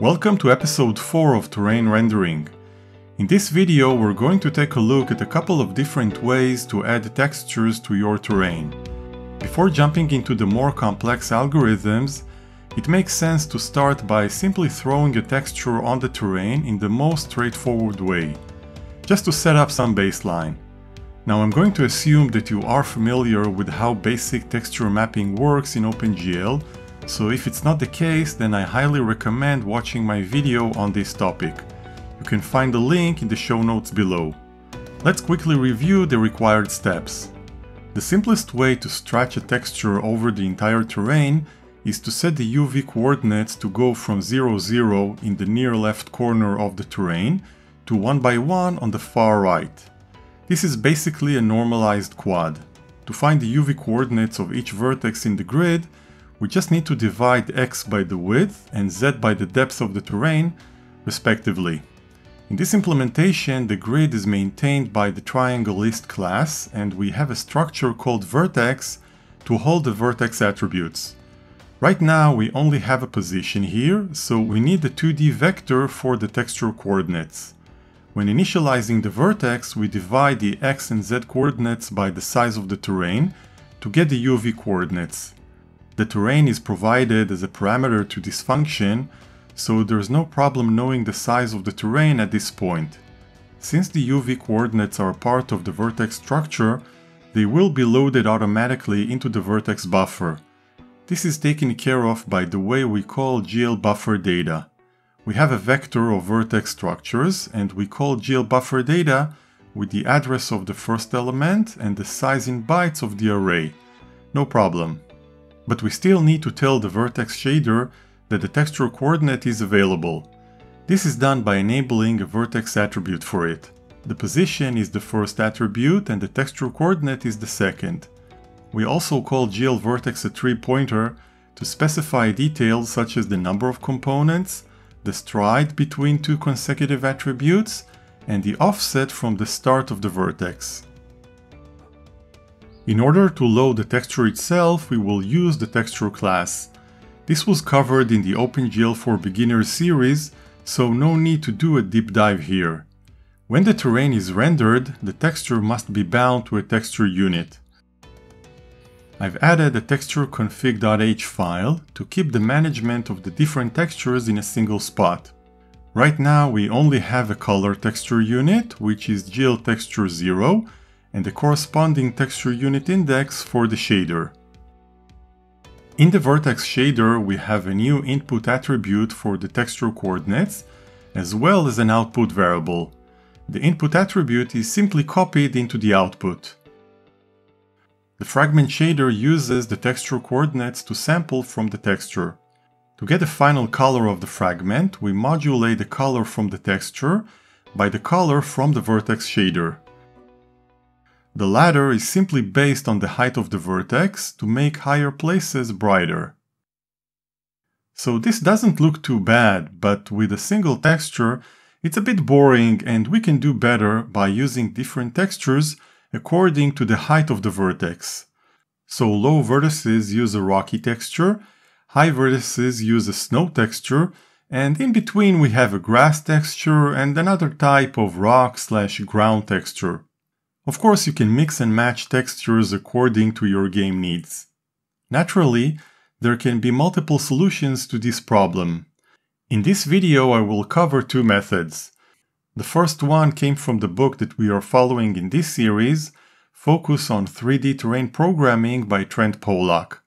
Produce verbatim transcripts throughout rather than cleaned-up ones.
Welcome to episode four of Terrain Rendering. In this video we're going to take a look at a couple of different ways to add textures to your terrain. Before jumping into the more complex algorithms, it makes sense to start by simply throwing a texture on the terrain in the most straightforward way, just to set up some baseline. Now I'm going to assume that you are familiar with how basic texture mapping works in OpenGL, so if it's not the case, then I highly recommend watching my video on this topic. You can find the link in the show notes below. Let's quickly review the required steps. The simplest way to stretch a texture over the entire terrain is to set the U V coordinates to go from zero, zero in the near left corner of the terrain to one by one on the far right. This is basically a normalized quad. To find the U V coordinates of each vertex in the grid, we just need to divide x by the width and z by the depth of the terrain, respectively. In this implementation, the grid is maintained by the triangle list class, and we have a structure called vertex to hold the vertex attributes. Right now, we only have a position here, so we need the two D vector for the texture coordinates. When initializing the vertex, we divide the x and z coordinates by the size of the terrain to get the U V coordinates. The terrain is provided as a parameter to this function, so there's no problem knowing the size of the terrain at this point. Since the U V coordinates are part of the vertex structure, they will be loaded automatically into the vertex buffer. This is taken care of by the way we call glBufferData. We have a vector of vertex structures, and we call glBufferData with the address of the first element and the size in bytes of the array. No problem. But we still need to tell the vertex shader that the texture coordinate is available. This is done by enabling a vertex attribute for it. The position is the first attribute and the texture coordinate is the second. We also call GL_VertexAttribPointer to specify details such as the number of components, the stride between two consecutive attributes, and the offset from the start of the vertex. In order to load the texture itself, we will use the texture class. This was covered in the OpenGL for Beginners series, so no need to do a deep dive here. When the terrain is rendered, the texture must be bound to a texture unit. I've added a texture config dot h file to keep the management of the different textures in a single spot. Right now we only have a color texture unit, which is G L Texture zero, and the corresponding texture unit index for the shader. In the vertex shader, we have a new input attribute for the texture coordinates, as well as an output variable. The input attribute is simply copied into the output. The fragment shader uses the texture coordinates to sample from the texture. To get the final color of the fragment, we modulate the color from the texture by the color from the vertex shader. The latter is simply based on the height of the vertex to make higher places brighter. So this doesn't look too bad, but with a single texture, it's a bit boring and we can do better by using different textures according to the height of the vertex. So low vertices use a rocky texture, high vertices use a snow texture, and in between we have a grass texture and another type of rock slash ground texture. Of course, you can mix and match textures according to your game needs. Naturally, there can be multiple solutions to this problem. In this video, I will cover two methods. The first one came from the book that we are following in this series, Focus on three D Terrain Programming by Trenk Polack.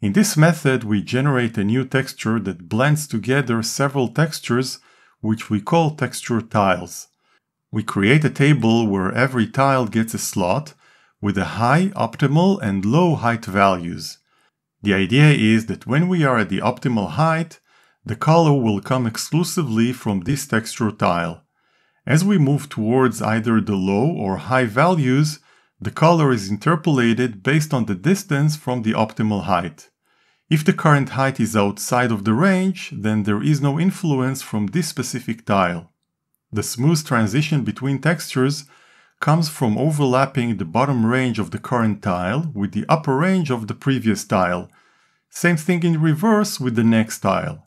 In this method, we generate a new texture that blends together several textures, which we call texture tiles. We create a table where every tile gets a slot with a high, optimal, and low height values. The idea is that when we are at the optimal height, the color will come exclusively from this texture tile. As we move towards either the low or high values, the color is interpolated based on the distance from the optimal height. If the current height is outside of the range, then there is no influence from this specific tile. The smooth transition between textures comes from overlapping the bottom range of the current tile with the upper range of the previous tile. Same thing in reverse with the next tile.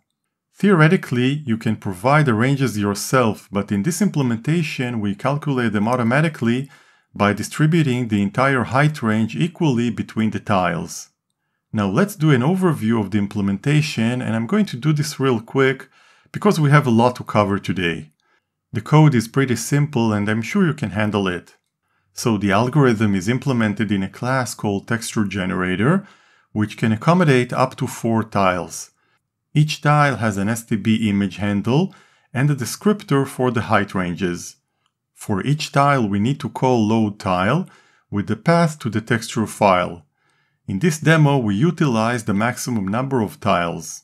Theoretically, you can provide the ranges yourself, but in this implementation, we calculate them automatically by distributing the entire height range equally between the tiles. Now let's do an overview of the implementation, and I'm going to do this real quick because we have a lot to cover today. The code is pretty simple and I'm sure you can handle it. So the algorithm is implemented in a class called Texture Generator, which can accommodate up to four tiles. Each tile has an S T B image handle and a descriptor for the height ranges. For each tile, we need to call load tile with the path to the texture file. In this demo, we utilize the maximum number of tiles.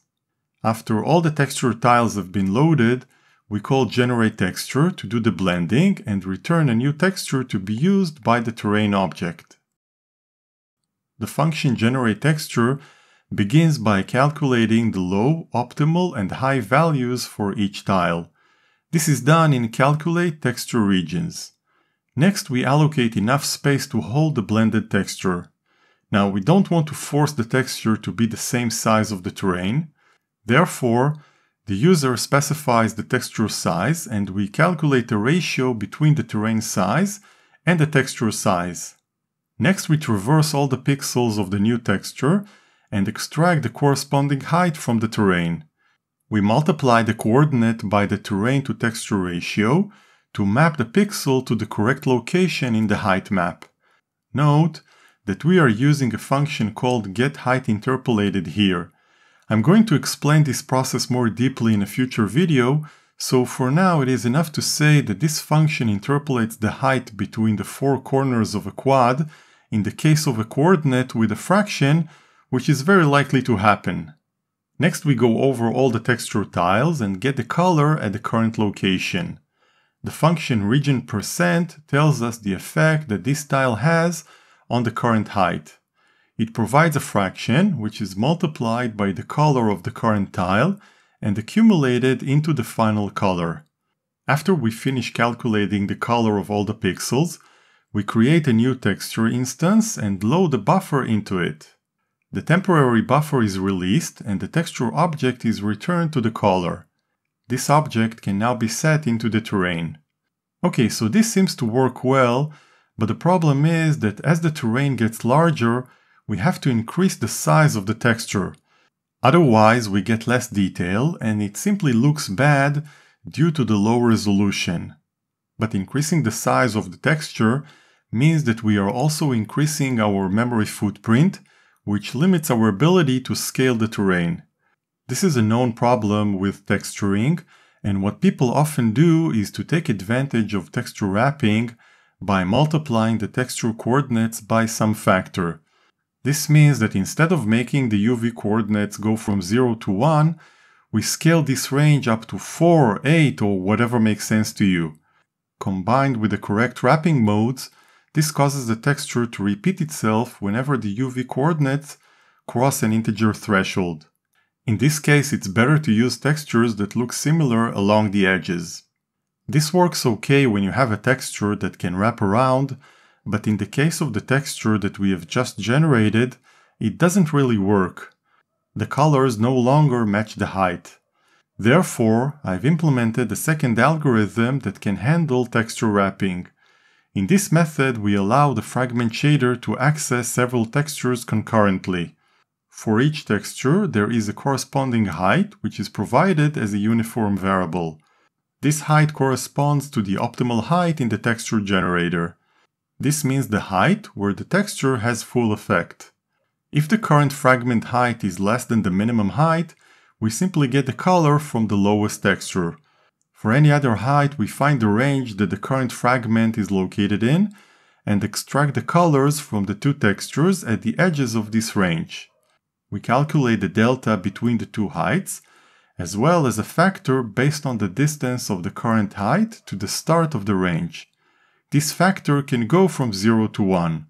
After all the texture tiles have been loaded, we call generate texture to do the blending and return a new texture to be used by the terrain object. The function generate texture begins by calculating the low, optimal, and high values for each tile. This is done in calculate texture regions. Next, we allocate enough space to hold the blended texture. Now, we don't want to force the texture to be the same size of the terrain. Therefore, the user specifies the texture size, and we calculate the ratio between the terrain size and the texture size. Next, we traverse all the pixels of the new texture and extract the corresponding height from the terrain. We multiply the coordinate by the terrain to texture ratio to map the pixel to the correct location in the height map. Note that we are using a function called GetHeightInterpolated here. I'm going to explain this process more deeply in a future video, so for now it is enough to say that this function interpolates the height between the four corners of a quad in the case of a coordinate with a fraction, which is very likely to happen. Next, we go over all the texture tiles and get the color at the current location. The function region percent tells us the effect that this tile has on the current height. It provides a fraction, which is multiplied by the color of the current tile and accumulated into the final color. After we finish calculating the color of all the pixels, we create a new texture instance and load a buffer into it. The temporary buffer is released and the texture object is returned to the caller. This object can now be set into the terrain. Okay, so this seems to work well, but the problem is that as the terrain gets larger, we have to increase the size of the texture. Otherwise, we get less detail and it simply looks bad due to the low resolution. But increasing the size of the texture means that we are also increasing our memory footprint, which limits our ability to scale the terrain. This is a known problem with texturing, and what people often do is to take advantage of texture wrapping by multiplying the texture coordinates by some factor. This means that instead of making the U V coordinates go from zero to one, we scale this range up to four, eight, or whatever makes sense to you. Combined with the correct wrapping modes, this causes the texture to repeat itself whenever the U V coordinates cross an integer threshold. In this case, it's better to use textures that look similar along the edges. This works okay when you have a texture that can wrap around, but in the case of the texture that we have just generated, it doesn't really work. The colors no longer match the height. Therefore, I've implemented a second algorithm that can handle texture wrapping. In this method, we allow the fragment shader to access several textures concurrently. For each texture, there is a corresponding height, which is provided as a uniform variable. This height corresponds to the optimal height in the texture generator. This means the height where the texture has full effect. If the current fragment height is less than the minimum height, we simply get the color from the lowest texture. For any other height, we find the range that the current fragment is located in and extract the colors from the two textures at the edges of this range. We calculate the delta between the two heights, as well as a factor based on the distance of the current height to the start of the range. This factor can go from zero to one.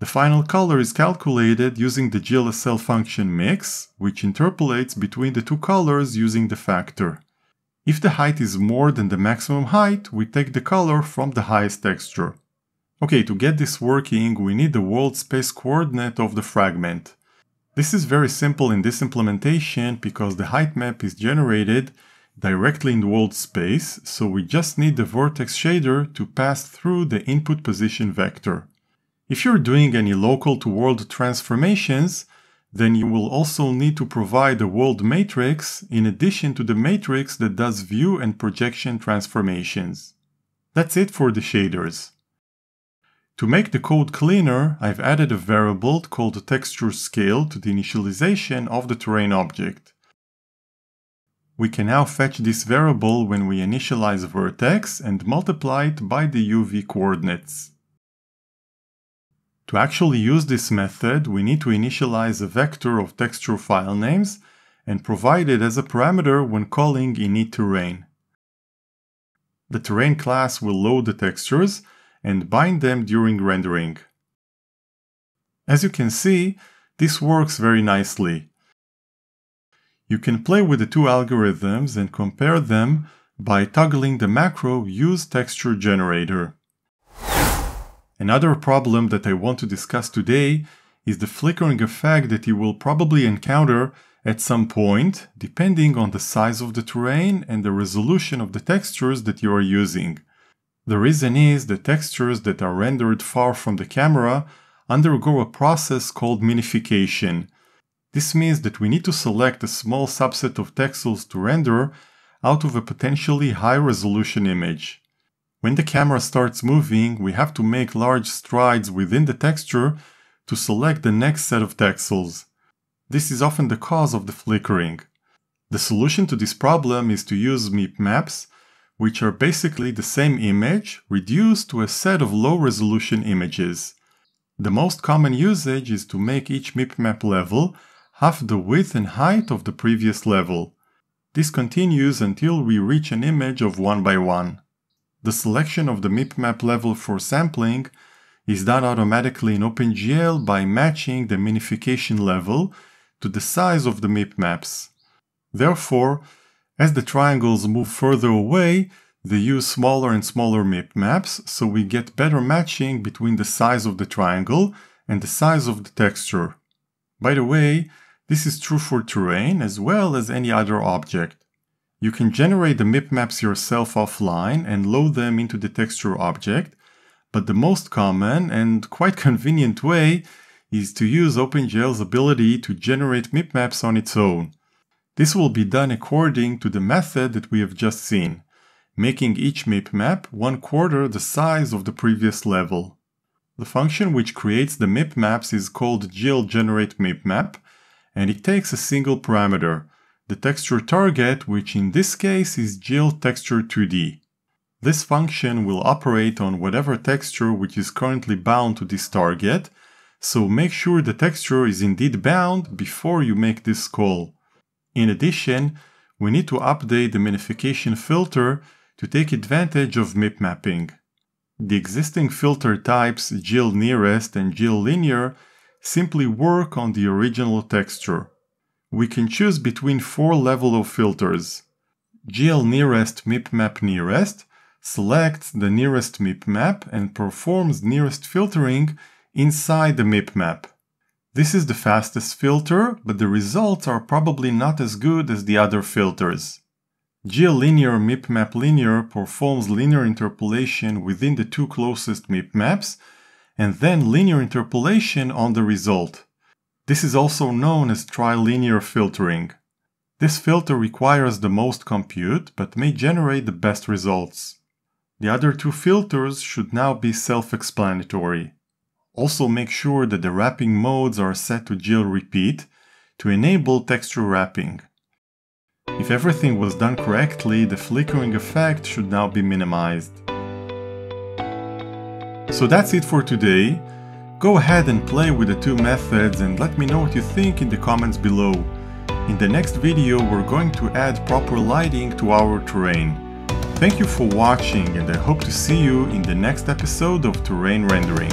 The final color is calculated using the G L S L function mix, which interpolates between the two colors using the factor. If the height is more than the maximum height, we take the color from the highest texture. Okay, to get this working, we need the world space coordinate of the fragment. This is very simple in this implementation because the height map is generated directly in the world space, so we just need the vertex shader to pass through the input position vector. If you're doing any local to world transformations, then you will also need to provide a world matrix in addition to the matrix that does view and projection transformations. That's it for the shaders. To make the code cleaner, I've added a variable called textureScale to the initialization of the terrain object. We can now fetch this variable when we initialize a vertex and multiply it by the U V coordinates. To actually use this method, we need to initialize a vector of texture file names and provide it as a parameter when calling initTerrain. The terrain class will load the textures and bind them during rendering. As you can see, this works very nicely. You can play with the two algorithms and compare them by toggling the macro Use Texture Generator. Another problem that I want to discuss today is the flickering effect that you will probably encounter at some point, depending on the size of the terrain and the resolution of the textures that you are using. The reason is that textures that are rendered far from the camera undergo a process called minification. This means that we need to select a small subset of texels to render out of a potentially high-resolution image. When the camera starts moving, we have to make large strides within the texture to select the next set of texels. This is often the cause of the flickering. The solution to this problem is to use MIP maps, which are basically the same image reduced to a set of low-resolution images. The most common usage is to make each MIP map level half the width and height of the previous level. This continues until we reach an image of one by one. The selection of the MIP map level for sampling is done automatically in OpenGL by matching the minification level to the size of the MIP maps. Therefore, as the triangles move further away, they use smaller and smaller MIP maps, so we get better matching between the size of the triangle and the size of the texture. By the way, this is true for terrain as well as any other object. You can generate the MIP maps yourself offline and load them into the texture object, but the most common and quite convenient way is to use OpenGL's ability to generate MIP maps on its own. This will be done according to the method that we have just seen, making each MIP map one quarter the size of the previous level. The function which creates the MIP maps is called GL_GenerateMipmap, and it takes a single parameter, the texture target, which in this case is G L_TEXTURE0 two D. This function will operate on whatever texture which is currently bound to this target, so make sure the texture is indeed bound before you make this call. In addition, we need to update the minification filter to take advantage of MIP mapping. The existing filter types G L NEAREST and G L LINEAR simply work on the original texture. We can choose between four levels of filters. G L NEAREST MIP map NEAREST selects the nearest MIP map and performs nearest filtering inside the MIP map. This is the fastest filter, but the results are probably not as good as the other filters. G L LINEAR MIP map LINEAR performs linear interpolation within the two closest MIP maps, and then linear interpolation on the result. This is also known as trilinear filtering. This filter requires the most compute, but may generate the best results. The other two filters should now be self-explanatory. Also make sure that the wrapping modes are set to G L REPEAT to enable texture wrapping. If everything was done correctly, the flickering effect should now be minimized. So that's it for today. Go ahead and play with the two methods and let me know what you think in the comments below. In the next video, we're going to add proper lighting to our terrain. Thank you for watching, and I hope to see you in the next episode of Terrain Rendering.